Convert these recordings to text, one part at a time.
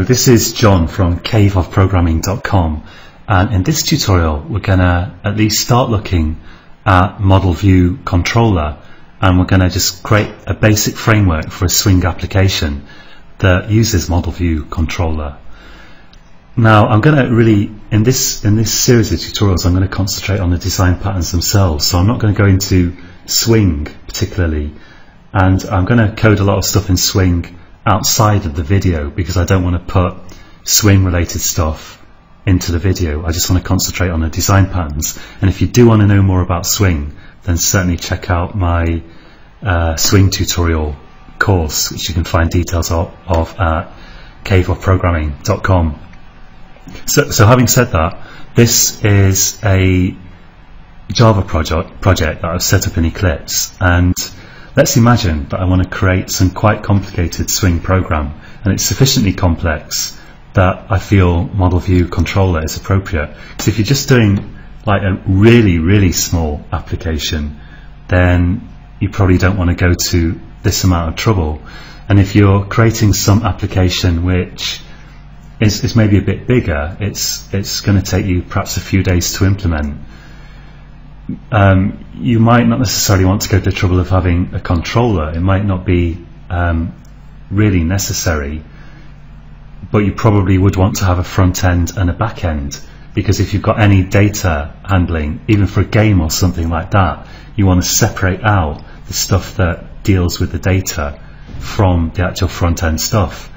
So this is John from CaveofProgramming.com, and in this tutorial we're going to at least start looking at Model View Controller, and we're going to just create a basic framework for a Swing application that uses Model View Controller. Now I'm going to really, in this series of tutorials, I'm going to concentrate on the design patterns themselves, so I'm not going to go into Swing particularly, and I'm going to code a lot of stuff in Swing outside of the video because I don't want to put Swing related stuff into the video. I just want to concentrate on the design patterns, and if you do want to know more about Swing, then certainly check out my Swing tutorial course, which you can find details of at caveofprogramming.com. So having said that, this is a Java project that I've set up in Eclipse, and let's imagine that I want to create some quite complicated Swing program, and it's sufficiently complex that I feel Model View Controller is appropriate. So if you're just doing like a really small application, then you probably don't want to go to this amount of trouble. And if you're creating some application which is maybe a bit bigger, it's going to take you perhaps a few days to implement. You might not necessarily want to go to the trouble of having a controller. It might not be really necessary, but you probably would want to have a front end and a back end, because if you've got any data handling, even for a game or something like that, you want to separate out the stuff that deals with the data from the actual front end stuff.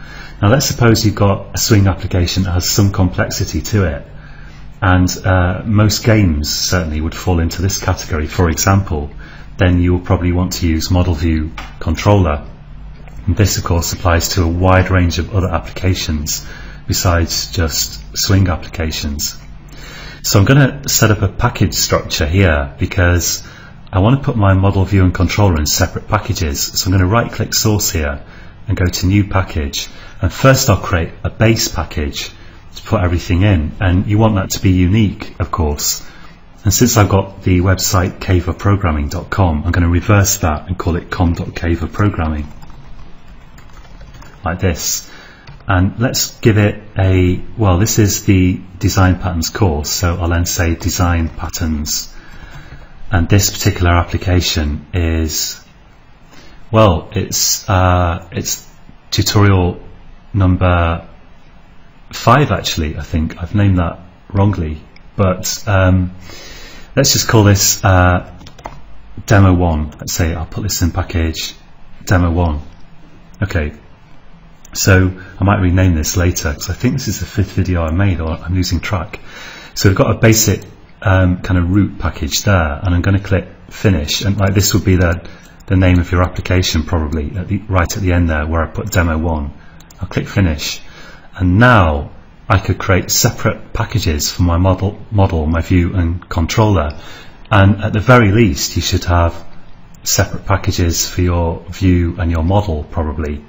Now let's suppose you've got a Swing application that has some complexity to it, and most games certainly would fall into this category, for example, then you will probably want to use Model View Controller. And this of course applies to a wide range of other applications besides just Swing applications. So I'm going to set up a package structure here because I want to put my Model View and Controller in separate packages. So I'm going to right click source here and go to new package, and first I'll create a base package to put everything in, and you want that to be unique of course. And since I've got the website caveofprogramming.com, I'm going to reverse that and call it com.caveofprogramming, like this. And let's give it a, well, this is the design patterns course, so I'll then say design patterns, and this particular application is, well, it's tutorial number 5 actually. I think I've named that wrongly, but let's just call this demo 1. Let's say I'll put this in package demo 1. Okay, so I might rename this later because I think this is the 5th video I made, or I'm losing track. So we've got a basic kind of root package there, and I'm going to click finish, and like this would be the name of your application probably at the, right at the end there where I put demo 1. I'll click finish. And now I could create separate packages for my model, my view and controller, and at the very least you should have separate packages for your view and your model probably.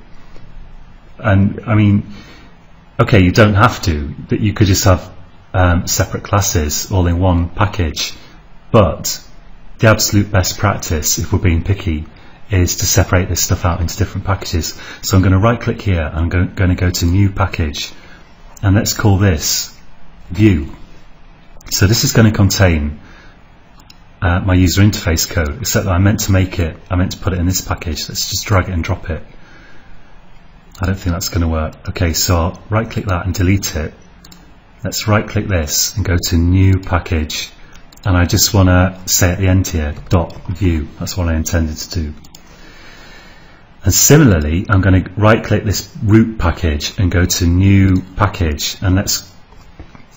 And I mean, okay, you don't have to, but you could just have separate classes all in one package, but the absolute best practice, if we're being picky, is to separate this stuff out into different packages. So I'm going to right click here, and I'm going to go to new package, and let's call this view. So this is going to contain my user interface code, except that I meant to put it in this package. Let's just drag it and drop it. I don't think that's going to work. Okay, so I'll right click that and delete it. Let's right click this and go to new package, and I just want to say at the end here .view. That's what I intended to do. And similarly, I'm going to right click this root package and go to new package, and let's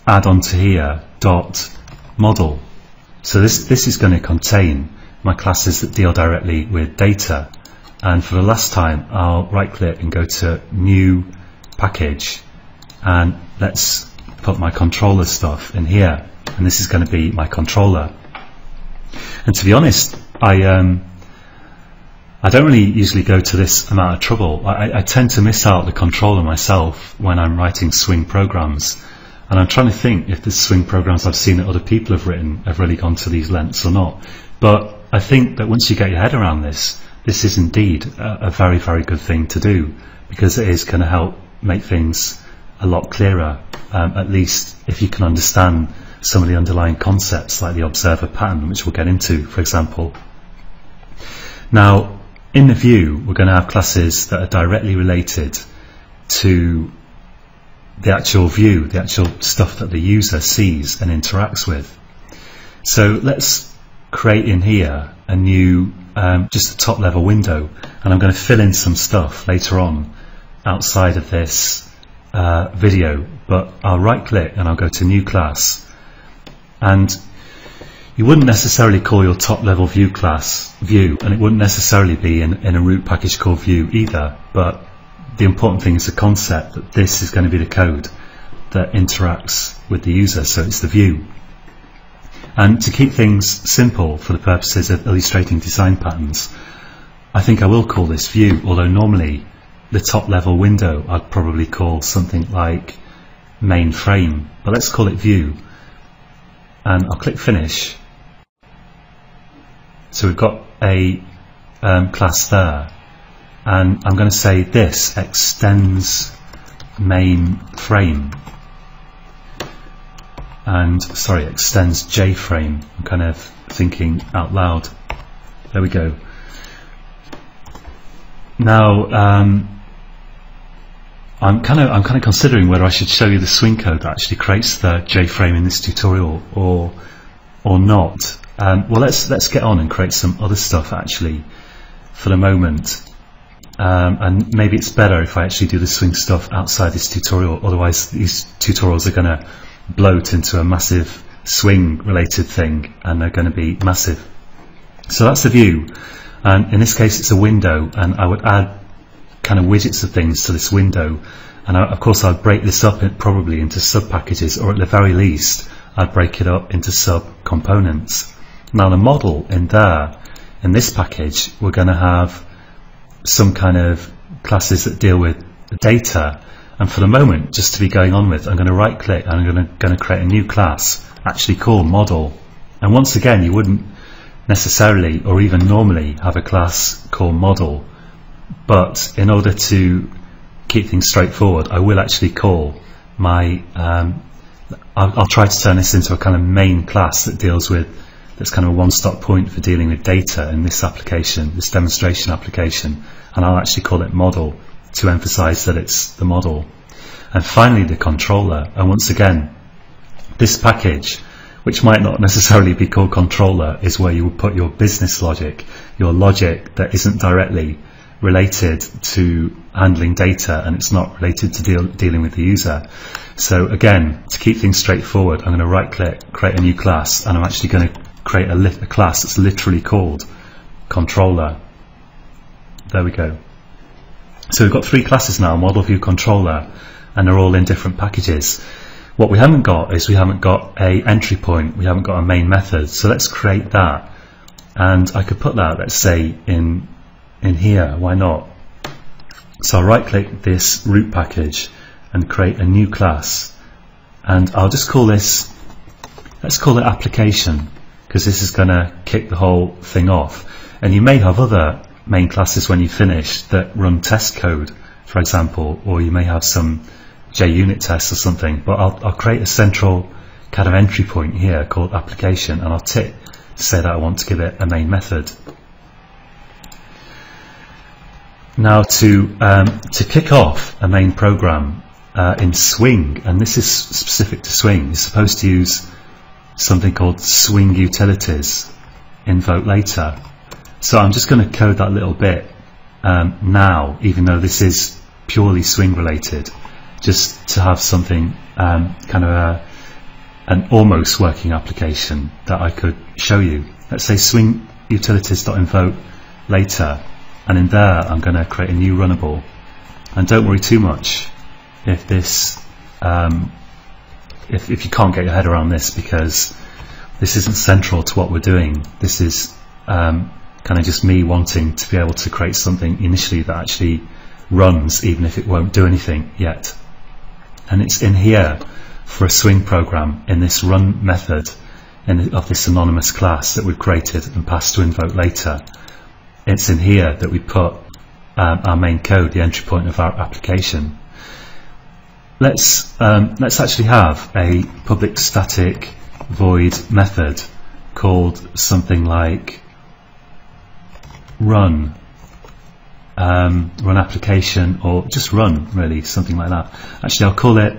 add onto here .model. So this is going to contain my classes that deal directly with data. And for the last time, I'll right click and go to new package, and let's put my controller stuff in here, and this is going to be my controller. And to be honest, I don't really usually go to this amount of trouble. I tend to miss out the controller myself when I'm writing Swing programs, and I'm trying to think if the Swing programs I've seen that other people have written have really gone to these lengths or not. But I think that once you get your head around this, this is indeed a very, very good thing to do, because it is going to help make things a lot clearer, at least if you can understand some of the underlying concepts like the observer pattern, which we'll get into, for example. Now, in the view, we're going to have classes that are directly related to the actual view, the actual stuff that the user sees and interacts with. So let's create in here a new, just a top level window, and I'm going to fill in some stuff later on outside of this video, but I'll right click and I'll go to new class. And you wouldn't necessarily call your top level view class view, and it wouldn't necessarily be in a root package called view either, but the important thing is the concept that this is going to be the code that interacts with the user, so it's the view. And to keep things simple for the purposes of illustrating design patterns, I think I will call this view, although normally the top level window I'd probably call something like main frame, but let's call it view. And I'll click finish. So we've got a class there, and I'm going to say this extends main frame, and sorry, extends JFrame. I'm kind of thinking out loud. There we go. Now I'm kind of considering whether I should show you the Swing code that actually creates the JFrame in this tutorial or not. Well, let's get on and create some other stuff actually for the moment. And maybe it's better if I actually do the Swing stuff outside this tutorial, otherwise these tutorials are going to bloat into a massive Swing related thing, and they're going to be massive. So that's the view, and in this case it's a window, and I would add kind of widgets of things to this window, and of course I'd break this up probably into sub packages, or at the very least I'd break it up into sub components. Now the model in there, in this package, we're going to have some kind of classes that deal with data, and for the moment, just to be going on with, I'm going to right click and I'm going to create a new class actually called model. And once again, you wouldn't necessarily or even normally have a class called model, but in order to keep things straightforward, I will actually call my I'll try to turn this into a kind of main class that deals with, that's kind of a one-stop point for dealing with data in this application, this demonstration application, and I'll actually call it model to emphasize that it's the model. And finally the controller, and once again this package, which might not necessarily be called controller, is where you would put your business logic, your logic that isn't directly related to handling data, and it's not related to dealing with the user. So again, to keep things straightforward, I'm going to right click, create a new class, and I'm actually going to create a class that's literally called controller. There we go. So we've got three classes now, Model View Controller, and they're all in different packages. What we haven't got is, we haven't got a entry point, we haven't got a main method, so let's create that. And I could put that, let's say, in here, why not? So I'll right click this root package and create a new class, and I'll just call this, let's call it application, because this is going to kick the whole thing off. And you may have other main classes when you finish that run test code, for example, or you may have some JUnit tests or something, but I'll create a central kind of entry point here called application, and I'll tick to say that I want to give it a main method. Now to kick off a main program in Swing, and this is specific to Swing, you're supposed to use something called SwingUtilities invoke later. So I'm just going to code that little bit now, even though this is purely Swing related, just to have something kind of an almost working application that I could show you. Let's say SwingUtilities.invoke later, and in there I'm going to create a new runnable. And don't worry too much if this if you can't get your head around this, because this isn't central to what we're doing. This is kind of just me wanting to be able to create something initially that actually runs, even if it won't do anything yet. And it's in here for a Swing program in this run method of this anonymous class that we've created and passed to invoke later. It's in here that we put our main code, the entry point of our application. Let's actually have a public static void method called something like run, run application, or just run, really, something like that. Actually, I'll call it,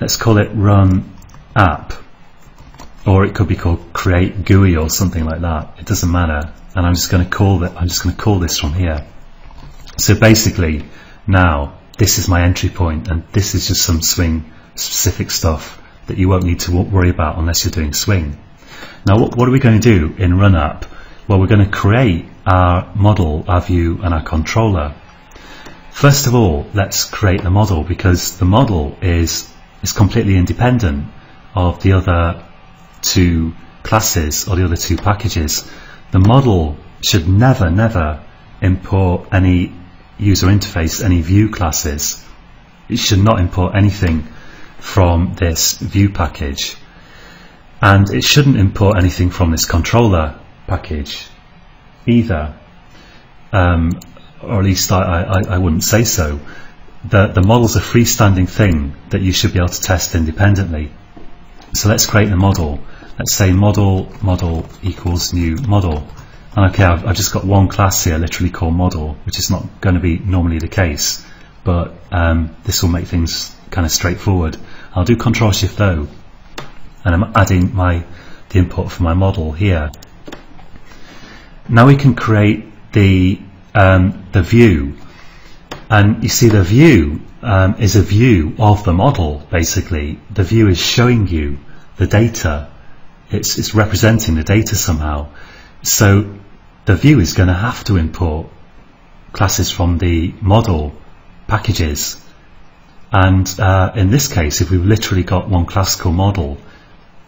let's call it run app, or it could be called create GUI or something like that. It doesn't matter. And I'm just going to call that, I'm just going to call this from here. So basically, now this is my entry point, and this is just some Swing specific stuff that you won't need to worry about unless you're doing Swing. Now, what are we going to do in run app? Well, we're going to create our model, our view, and our controller. First of all, let's create the model, because the model is completely independent of the other two classes or the other two packages. The model should never, never import any user interface, any view classes. It should not import anything from this view package, and it shouldn't import anything from this controller package either, or at least I wouldn't say so. The model's a freestanding thing that you should be able to test independently. So let's create the model. Let's say model equals new model. And okay, I've just got one class here literally called model, which is not going to be normally the case, but this will make things kind of straightforward. I'll do Control Shift O, and I'm adding the input for my model here. Now we can create the view, and you see the view is a view of the model. Basically, the view is showing you the data. It's representing the data somehow. So the view is going to have to import classes from the model packages, and in this case, if we've literally got one class called model,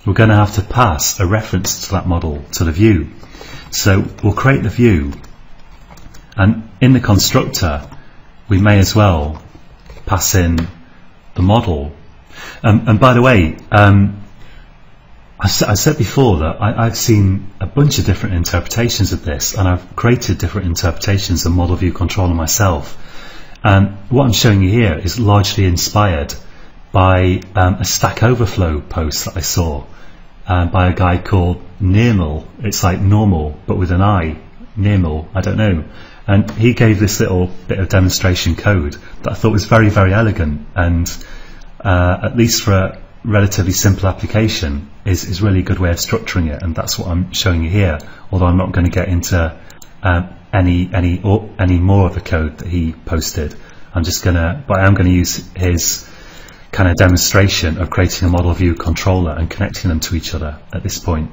we're going to have to pass a reference to that model to the view. So we'll create the view, and in the constructor we may as well pass in the model. And by the way, I said before that I've seen a bunch of different interpretations of this, and I've created different interpretations of Model View Controller myself. What I'm showing you here is largely inspired by a Stack Overflow post that I saw by a guy called Nirmal. It's like normal, but with an I. Nirmal, I don't know. And he gave this little bit of demonstration code that I thought was very, very elegant, and at least for a relatively simple application is really a good way of structuring it, and that's what I'm showing you here, although I'm not going to get into any more of the code that he posted. I am going to use his kind of demonstration of creating a model view controller and connecting them to each other at this point.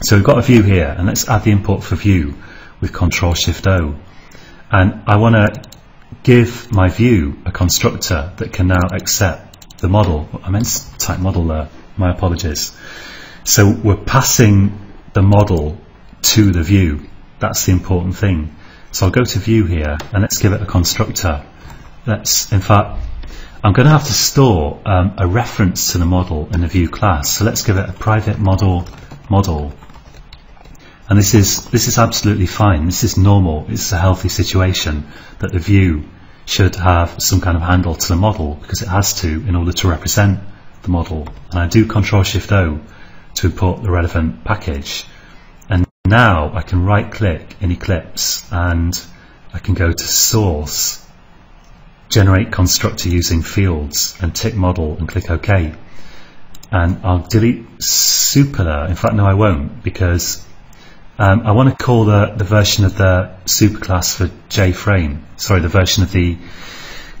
So we've got a view here, and let's add the import for view with Control Shift O, and I want to give my view a constructor that can now accept the model. I meant to type model there, my apologies. So we're passing the model to the view. That's the important thing. So I'll go to view here, and let's give it a constructor. Let's, in fact, I'm going to have to store a reference to the model in the view class. So let's give it a private model, and this is absolutely fine. This is normal. It's a healthy situation that the view should have some kind of handle to the model, because it has to in order to represent the model. And I do Control Shift O to import the relevant package, and now I can right click in Eclipse and I can go to source, generate constructor using fields, and tick model and click OK. And I'll delete super there. In fact, no, I won't, because I want to call the version of the superclass for JFrame, sorry, the version of the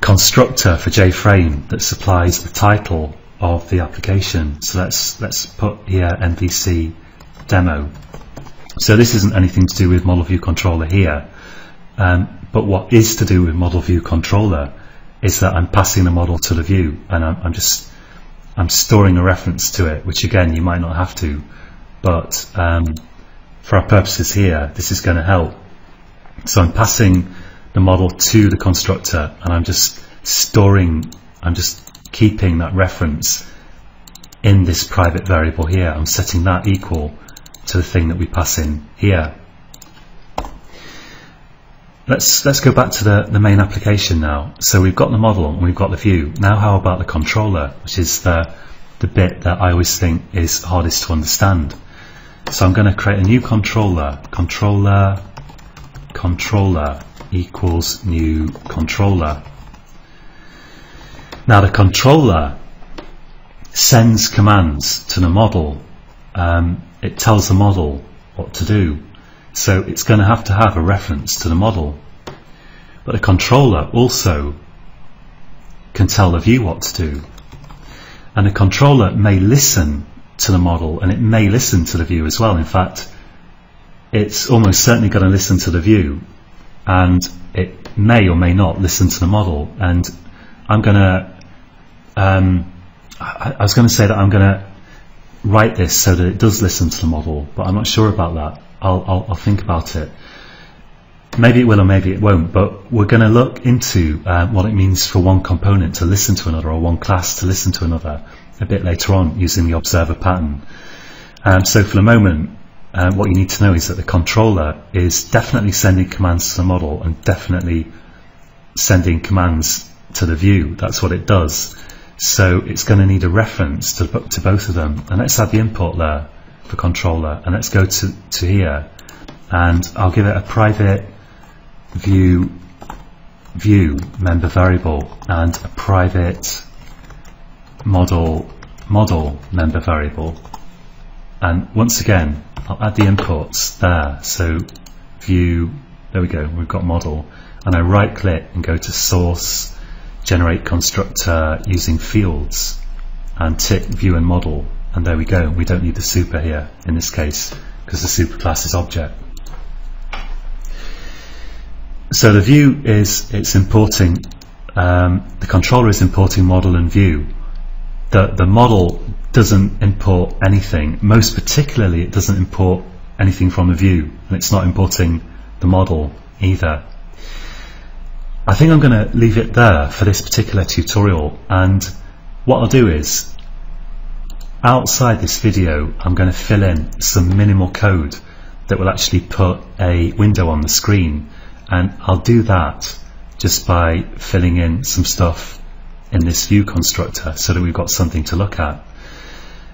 constructor for JFrame that supplies the title of the application. So let's put here MVC demo. So this isn't anything to do with Model View Controller here, but what is to do with Model View Controller is that I'm passing the model to the view, and I'm storing a reference to it, which again you might not have to, but for our purposes here, this is going to help. So I'm passing the model to the constructor, and I'm just storing, I'm just keeping that reference in this private variable here. I'm setting that equal to the thing that we pass in here. Let's go back to the main application now. So we've got the model and we've got the view. Now how about the controller, which is the bit that I always think is hardest to understand. So I'm going to create a new controller. Controller equals new controller. Now the controller sends commands to the model. It tells the model what to do. So it's going to have a reference to the model. But the controller also can tell the view what to do. And the controller may listen to the model, and it may listen to the view as well. In fact, it's almost certainly going to listen to the view, and it may or may not listen to the model. And I'm going to I was going to say that I'm going to write this so that it does listen to the model, but I'm not sure about that. I'll think about it. Maybe it will or maybe it won't, but we're going to look into what it means for one component to listen to another, or one class to listen to another, a bit later on using the observer pattern. So for the moment, what you need to know is that the controller is definitely sending commands to the model and definitely sending commands to the view. That's what it does. So it's going to need a reference to both of them. And let's add the import there for controller, and let's go to here, and I'll give it a private view member variable and a private model member variable. And once again, I'll add the imports there. So view, there we go, we've got model. And I right click and go to source, generate constructor using fields, and tick view and model. And there we go, we don't need the super here in this case, because the super class is object. So the view is, it's importing, the controller is importing model and view. The model doesn't import anything, most particularly it doesn't import anything from the view, and it's not importing the model either. I think I'm going to leave it there for this particular tutorial, and what I'll do is, outside this video, I'm going to fill in some minimal code that will actually put a window on the screen, and I'll do that just by filling in some stuff in this view constructor so that we've got something to look at.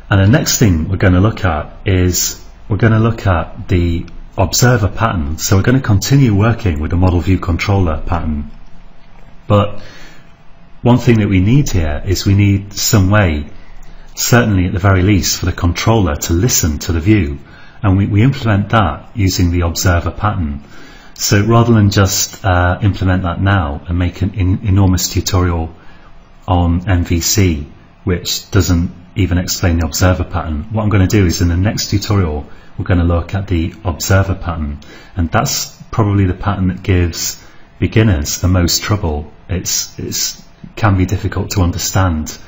And the next thing we're going to look at is we're going to look at the observer pattern. So we're going to continue working with the model view controller pattern, but one thing that we need here is we need some way, certainly at the very least, for the controller to listen to the view, and we implement that using the observer pattern. So rather than just implement that now and make an enormous tutorial on MVC, which doesn't even explain the observer pattern, what I'm going to do is in the next tutorial we're going to look at the observer pattern, and that's probably the pattern that gives beginners the most trouble. It can be difficult to understand,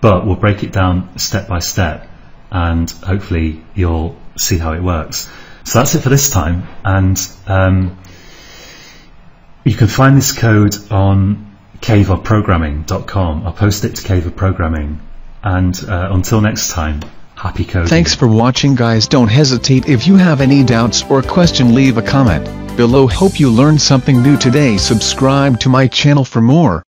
but we'll break it down step by step, and hopefully you'll see how it works. So that's it for this time, and you can find this code on CaveofProgramming.com. I'll post it to CaveofProgramming, and until next time, happy coding. Thanks for watching, guys. Don't hesitate. If you have any doubts or question, leave a comment below. Hope you learned something new today. Subscribe to my channel for more.